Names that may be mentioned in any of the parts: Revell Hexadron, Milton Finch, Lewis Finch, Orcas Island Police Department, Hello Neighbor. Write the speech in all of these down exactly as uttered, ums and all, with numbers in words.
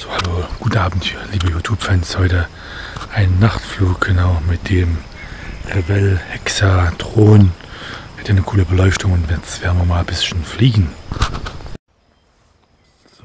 So, hallo, guten Abend hier, liebe YouTube-Fans. Heute ein Nachtflug, genau, mit dem Revell Hexadron. Hat ja eine coole Beleuchtung und jetzt werden wir mal ein bisschen fliegen. So.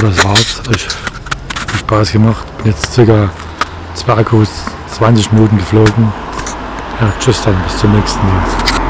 Das war's, hat euch viel Spaß gemacht. Bin jetzt ca. zwei Akkus zwanzig Minuten geflogen. Ja, tschüss dann, bis zum nächsten Mal.